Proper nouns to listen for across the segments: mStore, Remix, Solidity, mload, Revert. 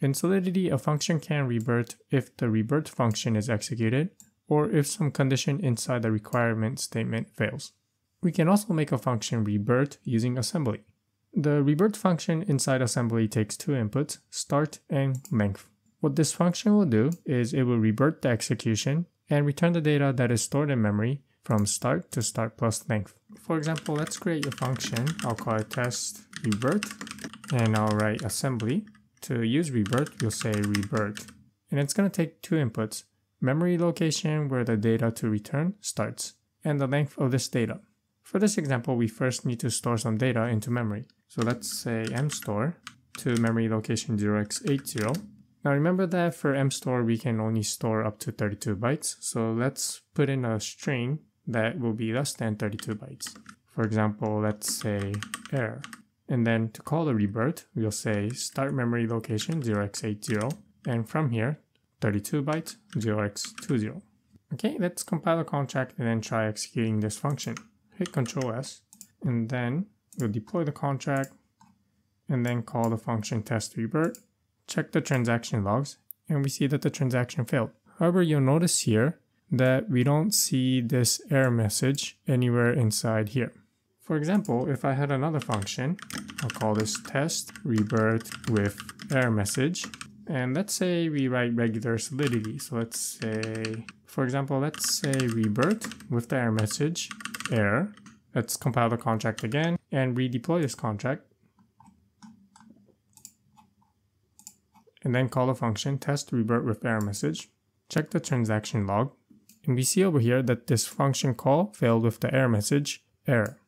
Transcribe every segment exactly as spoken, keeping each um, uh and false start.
In Solidity, a function can revert if the revert function is executed, or if some condition inside the requirement statement fails. We can also make a function revert using assembly. The revert function inside assembly takes two inputs, start and length. What this function will do is it will revert the execution and return the data that is stored in memory from start to start plus length. For example, let's create a function. I'll call it test revert, and I'll write assembly. To use revert, we'll say revert, and it's going to take two inputs, memory location where the data to return starts, and the length of this data. For this example, we first need to store some data into memory. So let's say mStore to memory location zero x eighty. Now remember that for mStore, we can only store up to thirty-two bytes. So let's put in a string that will be less than thirty-two bytes. For example, let's say error. And then to call the revert, we'll say start memory location zero x eighty, and from here, thirty-two bytes, zero x twenty. Okay, let's compile the contract and then try executing this function. Hit control S, and then we'll deploy the contract, and then call the function test revert, check the transaction logs, and we see that the transaction failed. However, you'll notice here that we don't see this error message anywhere inside here. For example, if I had another function, I'll call this test revert with error message. And let's say we write regular Solidity. So let's say, for example, let's say revert with the error message, error. Let's compile the contract again and redeploy this contract. And then call the function test revert with error message. Check the transaction log. And we see over here that this function call failed with the error message, error.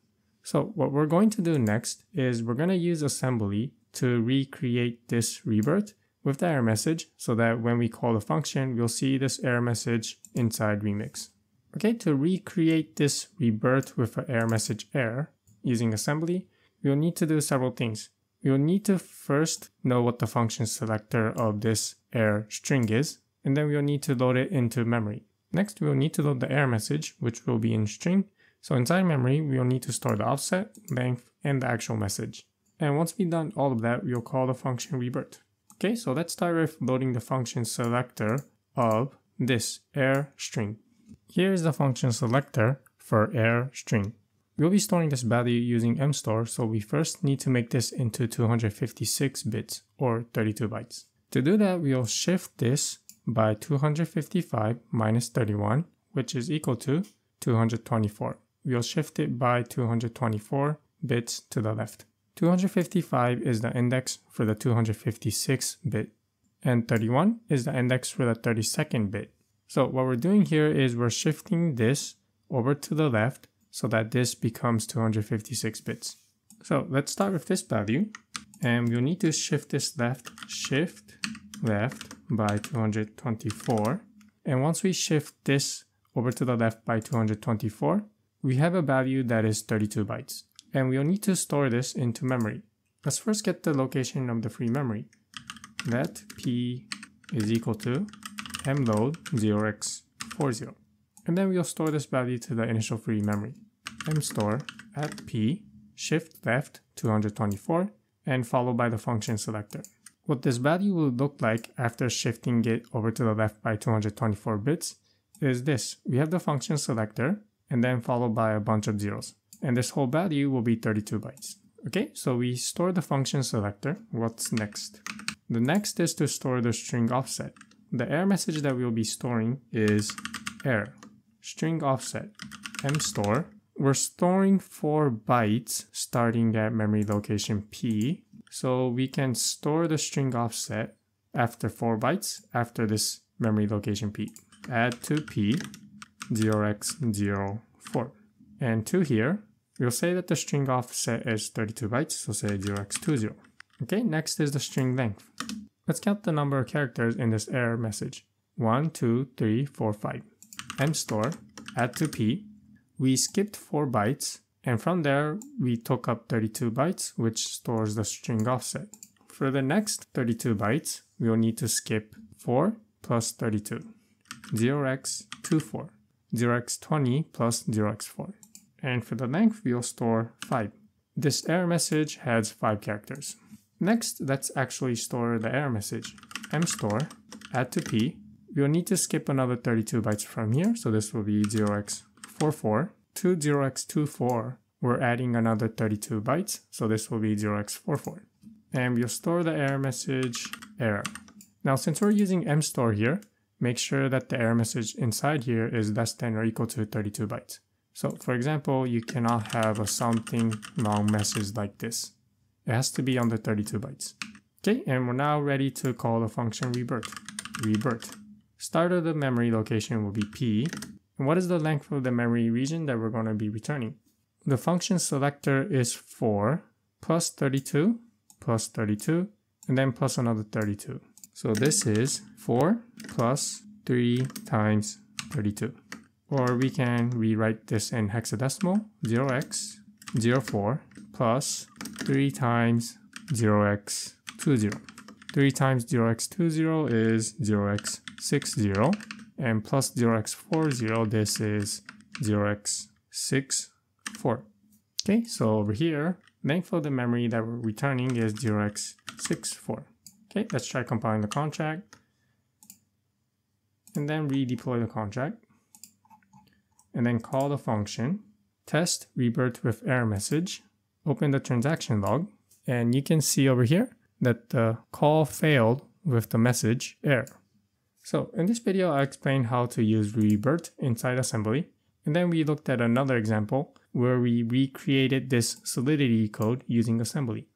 So what we're going to do next is we're going to use assembly to recreate this revert with the error message so that when we call the function, we'll see this error message inside Remix. Okay, to recreate this revert with an error message error using assembly, we'll need to do several things. We'll need to first know what the function selector of this error string is, and then we'll need to load it into memory. Next, we'll need to load the error message, which will be in string. So inside memory, we'll need to store the offset, length, and the actual message. And once we've done all of that, we'll call the function revert. Okay, so let's start with loading the function selector of this error string. Here is the function selector for error string. We'll be storing this value using mStore, so we first need to make this into two hundred fifty-six bits or thirty-two bytes. To do that, we'll shift this by two hundred fifty-five minus thirty-one, which is equal to two hundred twenty-four. We'll shift it by two hundred twenty-four bits to the left. two hundred fifty-five is the index for the two hundred fifty-six bit, and thirty-one is the index for the thirty-second bit. So what we're doing here is we're shifting this over to the left so that this becomes two hundred fifty-six bits. So let's start with this value, and we'll need to shift this left, shift left by two hundred twenty-four. And once we shift this over to the left by two hundred twenty-four, we have a value that is thirty-two bytes. And we'll need to store this into memory. Let's first get the location of the free memory. Let p is equal to mload zero x forty. And then we'll store this value to the initial free memory. mstore at p, shift left two hundred twenty-four, and followed by the function selector. What this value will look like after shifting it over to the left by two hundred twenty-four bits is this. We have the function selector, and then followed by a bunch of zeros. And this whole value will be thirty-two bytes. Okay, so we store the function selector. What's next? The next is to store the string offset. The error message that we'll be storing is error, string offset, mstore. We're storing four bytes starting at memory location P. So we can store the string offset after four bytes after this memory location P. Add to P, zero x zero four. And to here, we'll say that the string offset is thirty-two bytes, so say zero x twenty. Okay, next is the string length. Let's count the number of characters in this error message. one, two, three, four, five. mstore, add to p. We skipped four bytes, and from there, we took up thirty-two bytes, which stores the string offset. For the next thirty-two bytes, we'll need to skip four plus thirty-two. zero x twenty-four. zero x twenty plus zero x four. And for the length, we'll store five. This error message has five characters. Next, let's actually store the error message. mStore, add to P. We'll need to skip another thirty-two bytes from here, so this will be zero x forty-four. To zero x twenty-four, we're adding another thirty-two bytes, so this will be zero x forty-four. And we'll store the error message error. Now, since we're using mStore here, make sure that the error message inside here is less than or equal to thirty-two bytes. So for example, you cannot have a something long message like this. It has to be under thirty-two bytes. Okay, and we're now ready to call the function revert. Revert. Start of the memory location will be P. And what is the length of the memory region that we're going to be returning? The function selector is four plus thirty-two plus thirty-two and then plus another thirty-two. So this is four plus three times thirty-two. Or we can rewrite this in hexadecimal, zero x zero four plus three times zero x twenty. three times zero x twenty is zero x sixty, and plus zero x forty, this is zero x sixty-four. Okay, so over here, length of the memory that we're returning is zero x sixty-four. Okay, let's try compiling the contract, and then redeploy the contract, and then call the function test revert with error message. Open the transaction log, and you can see over here that the call failed with the message error. So in this video, I explained how to use revert inside assembly, and then we looked at another example where we recreated this Solidity code using assembly.